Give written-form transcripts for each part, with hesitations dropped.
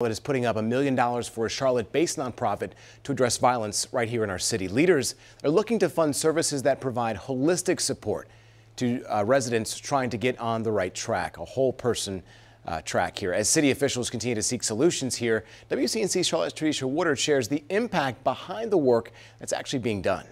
Charlotte is putting up $1 million for a Charlotte-based nonprofit to address violence right here in our city. Leaders are looking to fund services that provide holistic support to residents trying to get on the right track, a whole person track here. As city officials continue to seek solutions here, WCNC Charlotte's Tradesha Woodard shares the impact behind the work that's actually being done.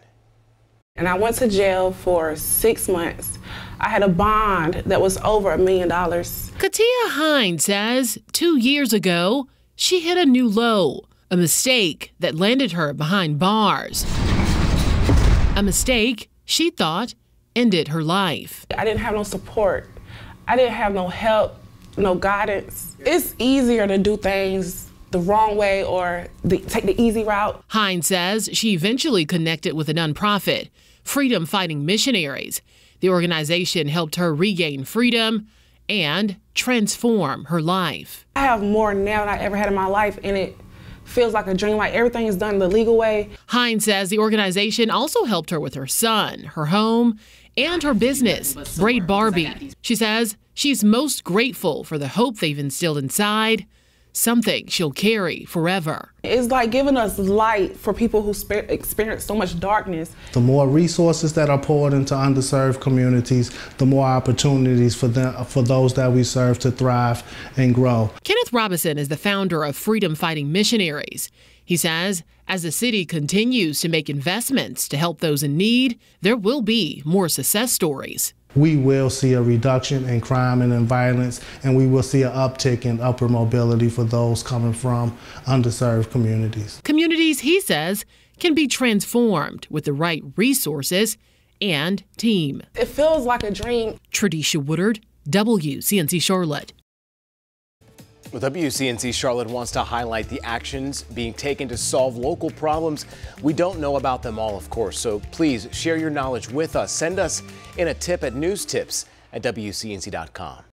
And I went to jail for 6 months. I had a bond that was over $1 million. Katia Hines says 2 years ago, she hit a new low, a mistake that landed her behind bars. A mistake she thought ended her life. I didn't have no support. I didn't have no help, no guidance. It's easier to do things the wrong way or take the easy route. Hines says she eventually connected with a nonprofit, Freedom Fighting Missionaries. The organization helped her regain freedom and transform her life. I have more now than I ever had in my life, and it feels like a dream, like everything is done the legal way. Hines says the organization also helped her with her son, her home, and her business, Braid Barbie. She says she's most grateful for the hope they've instilled inside, something she'll carry forever. It's like giving us light for people who experience so much darkness. The more resources that are poured into underserved communities, the more opportunities for those that we serve to thrive and grow. Kenneth Robinson is the founder of Freedom Fighting Missionaries. He says as the city continues to make investments to help those in need, there will be more success stories. We will see a reduction in crime and in violence, and we will see an uptick in upward mobility for those coming from underserved communities. Communities, he says, can be transformed with the right resources and team. It feels like a dream. Tradesha Woodard, WCNC Charlotte. Well, WCNC Charlotte wants to highlight the actions being taken to solve local problems. We don't know about them all, of course, so please share your knowledge with us. Send us in a tip at newstips@wcnc.com.